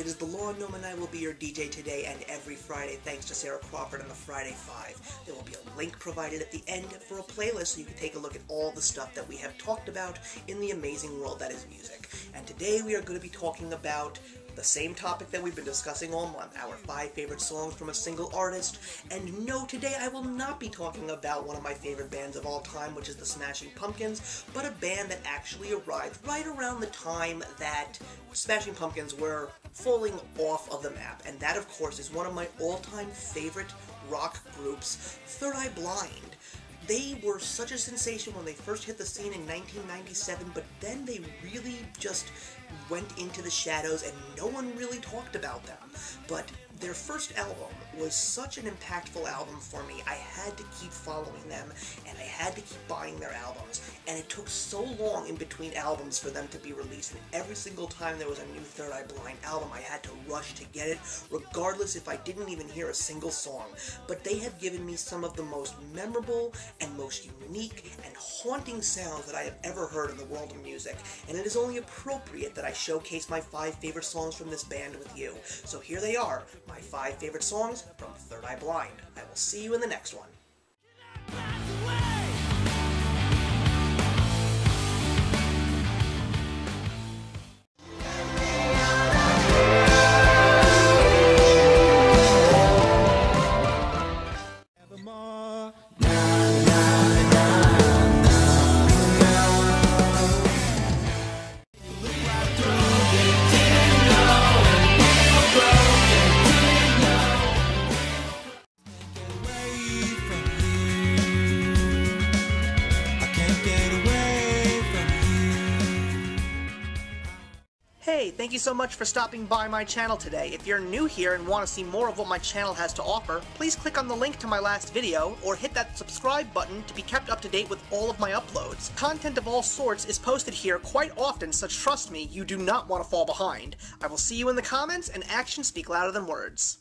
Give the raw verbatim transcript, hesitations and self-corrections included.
It is The Lawn Gnome, and I will be your D J today and every Friday, thanks to Sarah Crawford and The Friday Five. There will be a link provided at the end for a playlist so you can take a look at all the stuff that we have talked about in the amazing world that is music. And today we are going to be talking about the same topic that we've been discussing all month, our five favorite songs from a single artist. And no, today I will not be talking about one of my favorite bands of all time, which is the Smashing Pumpkins, but a band that actually arrived right around the time that Smashing Pumpkins were falling off of the map. And that, of course, is one of my all-time favorite rock groups, Third Eye Blind. They were such a sensation when they first hit the scene in nineteen ninety-seven, but then they really just went into the shadows and no one really talked about them. But their first album was such an impactful album for me. I had to keep following them, and I had to keep buying their albums. And it took so long in between albums for them to be released, and every single time there was a new Third Eye Blind album, I had to rush to get it, regardless if I didn't even hear a single song. But they have given me some of the most memorable and most unique and haunting sounds that I have ever heard in the world of music. And it is only appropriate that I showcase my five favorite songs from this band with you. So here they are. My five favorite songs from Third Eye Blind. I will see you in the next one. Hey, thank you so much for stopping by my channel today. If you're new here and want to see more of what my channel has to offer, please click on the link to my last video or hit that subscribe button to be kept up to date with all of my uploads. Content of all sorts is posted here quite often, so trust me, you do not want to fall behind. I will see you in the comments, and actions speak louder than words.